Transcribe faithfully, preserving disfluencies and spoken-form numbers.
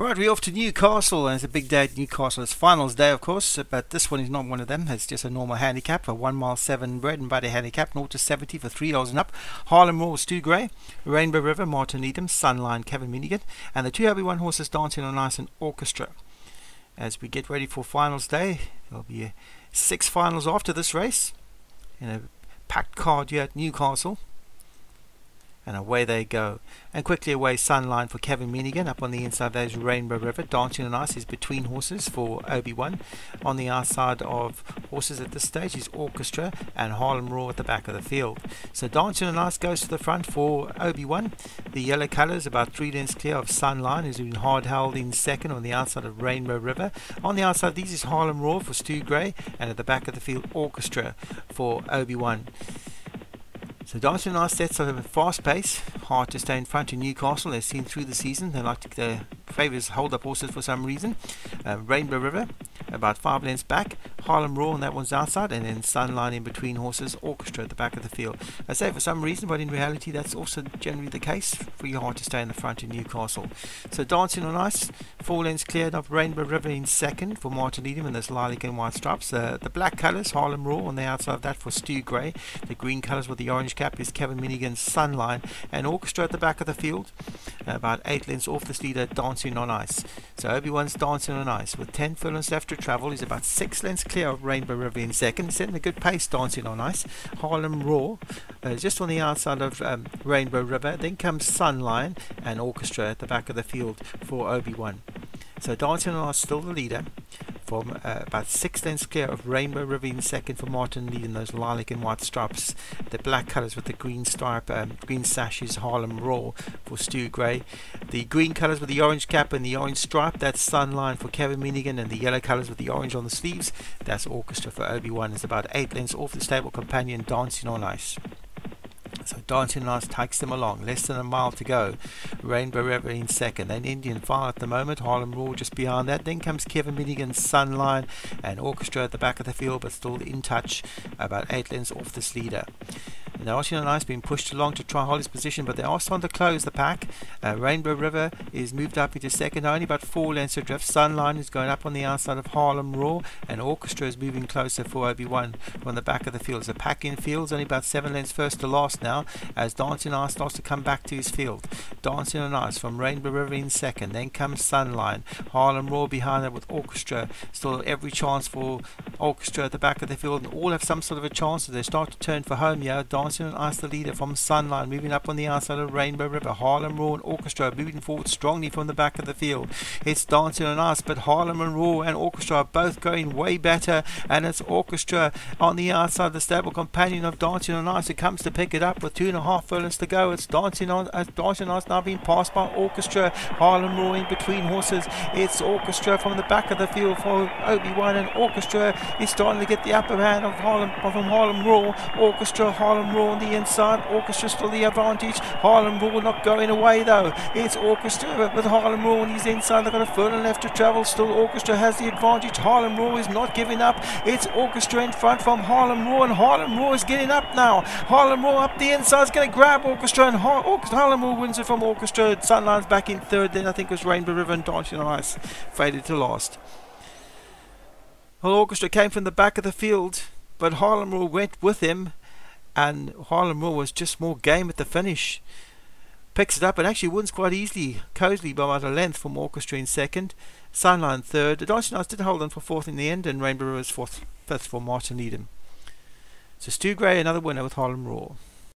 Right, we're off to Newcastle, and it's a big day at Newcastle. It's finals day, of course, but this one is not one of them. It's just a normal handicap, a one mile seven bread and butter handicap, zero to seventy for three dollars and up. Harlem Roar, Stu Gray, Rainbow River, Martin Needham, Sunline, Kevin Minigan, and the two Obi-Wan horses dancing on ice and orchestra. As we get ready for finals day, there'll be uh, six finals after this race in a packed card here at Newcastle. And away they go. And quickly away, Sunline for Kevin Minigan. Up on the inside, there's Rainbow River. Dancing on Ice is between horses for Obi-Wan. On the outside of horses at this stage is Orchestra and Harlem Roar at the back of the field. So Dancing on Ice goes to the front for Obi-Wan. The yellow colours about three lengths clear of Sunline, who's been hard held in second on the outside of Rainbow River. On the outside, these is Harlem Roar for Stu Gray. And at the back of the field, Orchestra for Obi-Wan. So Dancing on Ice sets at a fast pace, hard to stay in front of Newcastle. They've seen through the season, they like to, their favourites hold up horses for some reason. Uh, Rainbow River, about five lengths back. Harlem Roar on that one's outside, and then Sunline in between horses, Orchestra at the back of the field. I say for some reason, but in reality that's also generally the case. Pretty hard to stay in the front of Newcastle. So Dancing on Ice, four lengths cleared up. Rainbow River in second for Martin Needham and this lilac and white stripes. Uh, the black colours, Harlem Roar on the outside of that for Stu Gray. The green colours with the orange cap is Kevin Minigan's Sunline, and Orchestra at the back of the field, about eight lengths off this leader, Dancing on Ice. So Obi-Wan's Dancing on Ice with ten furlongs left to travel. He's about six lengths clear of Rainbow River in second, setting a good pace. Dancing on Ice, Harlem Roar uh, just on the outside of um, Rainbow River, then comes Sunline and Orchestra at the back of the field for Obi-Wan. So Dancing on Ice still the leader, from uh, about six lengths clear of Rainbow River in second for Martin Needham. Those lilac and white stripes, the black colours with the green stripe, um, green sashes, Harlem Roar for Stu Gray. The green colours with the orange cap and the orange stripe, that's Sunline for Kevin Minigan, and the yellow colours with the orange on the sleeves, that's Orchestra for Obi-Wan. It's about eight lengths off the stable companion, Dancing on Ice. So Dancing on Ice takes them along, less than a mile to go. Rainbow River in second, then Indian Fire at the moment, Harlem Roar just behind that, then comes Kevin Minigan's Sunline and Orchestra at the back of the field, but still in touch, about eight lengths off this leader. Dancing on Ice being pushed along to try hold his position, but they are starting to close the pack. Uh, Rainbow River is moved up into second, only about four lengths adrift. Sunline is going up on the outside of Harlem Roar, and Orchestra is moving closer for Obi-Wan from the back of the field. It's a pack in fields, only about seven lengths first to last now, as Dancing on Ice starts to come back to his field. Dancing on Ice from Rainbow River in second, then comes Sunline, Harlem Roar behind that with Orchestra. Still every chance for Orchestra at the back of the field, and all have some sort of a chance as they start to turn for home here. Dancing on Ice the leader from Sunline, moving up on the outside of Rainbow River. Harlem Roar and Orchestra moving forward strongly from the back of the field. It's Dancing on Ice, but Harlem and Roar and Orchestra are both going way better, and it's Orchestra on the outside, the stable companion of Dancing on Ice, who comes to pick it up with two and a half furlongs to go. It's Dancing on uh, Dancing on Ice now being passed by Orchestra. Harlem Roar in between horses. It's Orchestra from the back of the field for Obi-Wan, and Orchestra is starting to get the upper hand of Harlem from Harlem Roar. Orchestra, Harlem Roar on the inside, Orchestra still the advantage. Harlem Roar not going away though. It's Orchestra with Harlem Roar on his inside. They've got a furlong left to travel. Still Orchestra has the advantage. Harlem Roar is not giving up. It's Orchestra in front from Harlem Roar, and Harlem Roar is getting up now. Harlem Roar up the inside is going to grab Orchestra, and Har Orchestra, Harlem Roar wins it from Orchestra. Sunline's back in third, then I think it was Rainbow River and Dancing on Ice faded to last. Well, Orchestra came from the back of the field, but Harlem Roar went with him, and Harlem Roar was just more game at the finish. Picks it up and actually wins quite easily, cosily by about a length from Orchestra in second, Sunline third. The Dancing on Ice did hold on for fourth in the end, and Rainbow River was fourth, fifth for Martin Needham. So Stu Gray another winner with Harlem Roar.